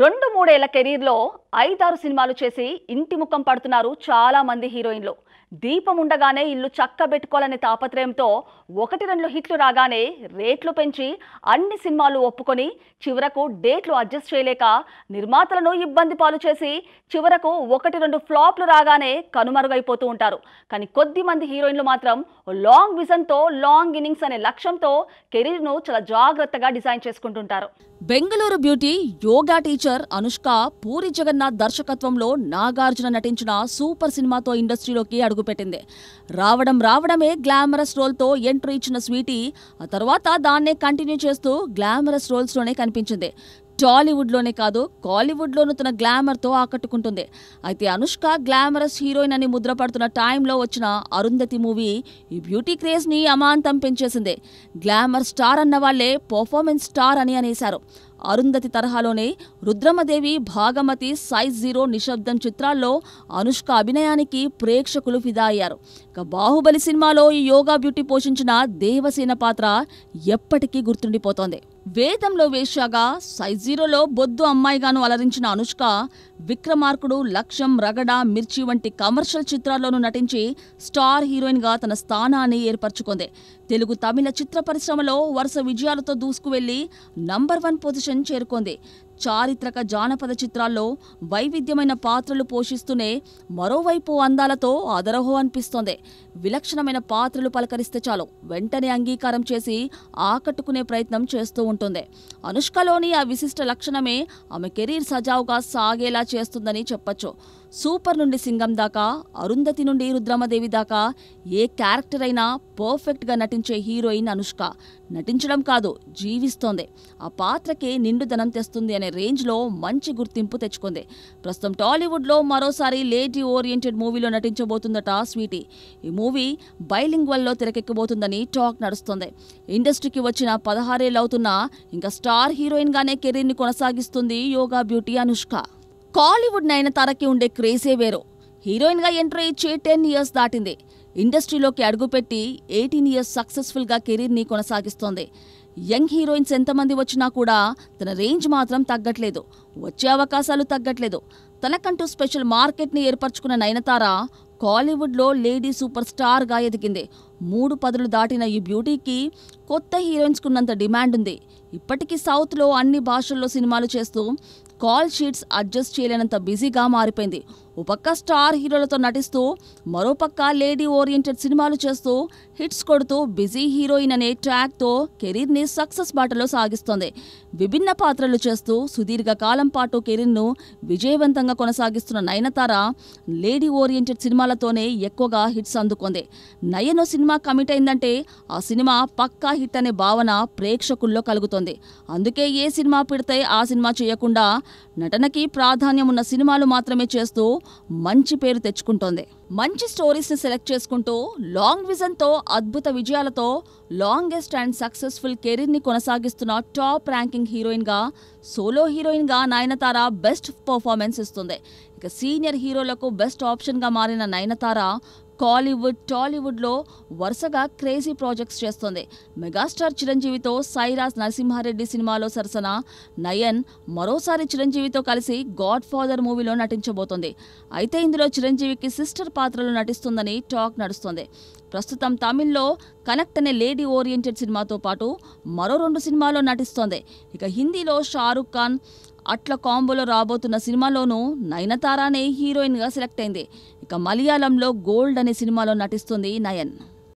రెండు మూడేళ్ల కెరీర్లో 5-6 సినిమాలు చేసి ఇంటి ముఖం పడుతున్నారు చాలా మంది హీరోయిన్లు. దీపం ఉండగానే ఇల్లు చక్కబెట్టుకోవాలనే తాపత్రయంతో 1-2 హిట్లు రాగానే రేట్లు పెంచి అన్ని సినిమాలు ఒప్పుకొని చివరకు డేట్లు అడ్జస్ట్ చేయలేక నిర్మాతలను ఇబ్బంది పాలు చేసి చివరకు 1-2 ఫ్లాప్లు రాగానే కనుమరుగైపోతూ ఉంటారు. కానీ కొద్ది మంది హీరోయిన్లు మాత్రం లాంగ్ విజన్తో లాంగ్ ఇన్నింగ్స్ అనే లక్ష్యంతో కెరీర్ను చాలా జాగ్రత్తగా డిజైన్ చేసుకుంటుంటారు. Bengaluru beauty yoga teacher Anushka Puri Jagannath దర్శకత్వంలో నాగార్జున నటించిన సూపర్ సినిమాతో ఇండస్ట్రీలోకి అడుగుపెట్టింది. రావడమే గ్లామరస్ రోల్తో ఎంట్రీ ఇచ్చిన స్వీటీ ఆ తర్వాత దాన్నే కంటిన్యూ చేస్తూ గ్లామరస్ రోల్స్లోనే కనిపించింది. టాలీవుడ్లోనే కాదు కాలీవుడ్లోనూ తన గ్లామర్తో ఆకట్టుకుంటుంది. అయితే అనుష్క గ్లామరస్ హీరోయిన్ అని ముద్రపడుతున్న టైంలో వచ్చిన అరుంధతి మూవీ ఈ బ్యూటీ క్రేజ్ని అమాంతం పెంచేసింది. గ్లామర్ స్టార్ అన్న వాళ్లే పర్ఫార్మెన్స్ స్టార్ అని అనేశారు. అరుంధతి తరహాలోనే రుద్రమదేవి, భాగమతి, సైజ్ 0, నిశ్శబ్దం చిత్రాల్లో అనుష్క అభినయానికి ప్రేక్షకులు ఫిదా అయ్యారు. ఇక బాహుబలి సినిమాలో ఈ యోగా బ్యూటీ పోషించిన దేవసేన పాత్ర ఎప్పటికీ గుర్తుండిపోతోంది. వేదంలో వేశ్యాగా, సైజ్ 0లో బొద్దు అమ్మాయిగాను అలరించిన అనుష్క విక్రమార్కుడు, లక్ష్యం, రగడ, మిర్చి వంటి కమర్షియల్ చిత్రాల్లోనూ నటించి స్టార్ హీరోయిన్గా తన స్థానాన్ని ఏర్పరచుకుంది. తెలుగు, తమిళ చిత్ర పరిశ్రమలో వరుస విజయాలతో దూసుకువెళ్లి నంబర్ 1 పొజిషన్ చేరుకుంది. చారిత్రక జానపద చిత్రాల్లో వైవిధ్యమైన పాత్రలు పోషిస్తూనే మరోవైపు అందాలతో అదరహో అనిపిస్తోంది. విలక్షణమైన పాత్రలు పలకరిస్తే చాలు వెంటనే అంగీకారం చేసి ఆకట్టుకునే ప్రయత్నం చేస్తూ ఉంటుంది. అనుష్కలోని ఆ విశిష్ట లక్షణమే ఆమె కెరీర్ సజావుగా సాగేలా చేస్తుందని చెప్పొచ్చు. సూపర్ నుండి సింగం దాకా, అరుంధతి నుండి రుద్రమదేవి దాకా ఏ క్యారెక్టర్ అయినా పర్ఫెక్ట్గా నటించే హీరోయిన్ అనుష్క. నటించడం కాదు, జీవిస్తోంది. ఆ పాత్రకే నిండుదనం తెస్తుంది అనే రేంజ్లో మంచి గుర్తింపు తెచ్చుకుంది. ప్రస్తుతం టాలీవుడ్లో మరోసారి లేడీ ఓరియంటెడ్ మూవీలో నటించబోతుందట స్వీటీ. ఈ మూవీ బైలింగ్వల్లో తెరకెక్కబోతుందని టాక్ నడుస్తుంది. ఇండస్ట్రీకి వచ్చిన 16 ఏళ్ళు అవుతున్నా ఇంకా స్టార్ హీరోయిన్గానే కెరీర్ని కొనసాగిస్తుంది యోగా బ్యూటీ అనుష్క. కాలీవుడ్ నయనతారకి ఉండే క్రేజే వేరు. హీరోయిన్గా ఎంట్రీ ఇచ్చి 10 ఇయర్స్ దాటింది. ఇండస్ట్రీలోకి అడుగుపెట్టి 18 ఇయర్స్ సక్సెస్ఫుల్గా కెరీర్ని కొనసాగిస్తోంది. యంగ్ హీరోయిన్స్ ఎంతమంది వచ్చినా కూడా తన రేంజ్ మాత్రం తగ్గట్లేదు, వచ్చే అవకాశాలు తగ్గట్లేదు. తనకంటూ స్పెషల్ మార్కెట్ని ఏర్పరచుకున్న నయనతార కాలీవుడ్లో లేడీ సూపర్ స్టార్గా ఎదిగింది. 3 పదులు దాటిన ఈ బ్యూటీకి కొత్త హీరోయిన్స్కున్నంత డిమాండ్ ఉంది. ఇప్పటికీ సౌత్లో అన్ని భాషల్లో సినిమాలు చేస్తూ కాల్ షీట్స్ అడ్జస్ట్ చేయలేనంత బిజీగా మారిపోయింది. ఓ పక్క స్టార్ హీరోలతో నటిస్తూ, మరోపక్క లేడీ ఓరియంటెడ్ సినిమాలు చేస్తూ హిట్స్ కొడుతూ బిజీ హీరోయిన్ అనే ట్రాక్తో కెరీర్ని సక్సెస్ బాటలో సాగిస్తోంది. విభిన్న పాత్రలు చేస్తూ సుదీర్ఘకాలం పాటు కెరీర్ను విజయవంతంగా కొనసాగిస్తున్న నయనతార లేడీ ఓరియంటెడ్ సినిమాలతోనే ఎక్కువగా హిట్స్ అందుకుంది. నయనో సినిమా కమిట్ అయిందంటే ఆ సినిమా పక్కా హిట్ అనే భావన ప్రేక్షకుల్లో కలుగుతోంది. అందుకే ఏ సినిమా పెడితే ఆ సినిమా చేయకుండా నటనకి ప్రాధాన్యం ఉన్న సినిమాలు మాత్రమే చేస్తూ మంచి పేరు తెచ్చుకుంటోంది. మంచి స్టోరీస్ని సెలెక్ట్ చేసుకుంటూ లాంగ్ విజన్తో అద్భుత విజయాలతో లాంగెస్ట్ అండ్ సక్సెస్ఫుల్ కెరీర్ని కొనసాగిస్తున్న టాప్ ర్యాంకింగ్ హీరోయిన్గా, సోలో హీరోయిన్గా నయనతార బెస్ట్ పర్ఫార్మెన్స్ ఇస్తుంది. ఇక సీనియర్ హీరోలకు బెస్ట్ ఆప్షన్గా మారిన నయనతార కాలీవుడ్, టాలీవుడ్లో వరుసగా క్రేజీ ప్రాజెక్ట్స్ చేస్తోంది. మెగాస్టార్ చిరంజీవితో సైరాజ్ నరసింహారెడ్డి సినిమాలో సరసన నయన్ మరోసారి చిరంజీవితో కలిసి గాడ్ ఫాదర్ మూవీలో నటించబోతోంది. అయితే ఇందులో చిరంజీవికి సిస్టర్ పాత్రలో నటిస్తుందని టాక్ నడుస్తోంది. ప్రస్తుతం తమిళ్లో కనెక్ట్ అనే లేడీ ఓరియంటెడ్ సినిమాతో పాటు మరో 2 సినిమాల్లో నటిస్తోంది. ఇక హిందీలో షారుఖ్ ఖాన్ అట్ల కాంబోలో రాబోతున్న సినిమాలోనూ నయనతారానే హీరోయిన్గా సెలెక్ట్ అయింది. ఇక మలయాళంలో గోల్డ్ అనే సినిమాలో నటిస్తుంది నయన్.